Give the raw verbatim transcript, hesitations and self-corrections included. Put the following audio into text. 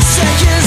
Second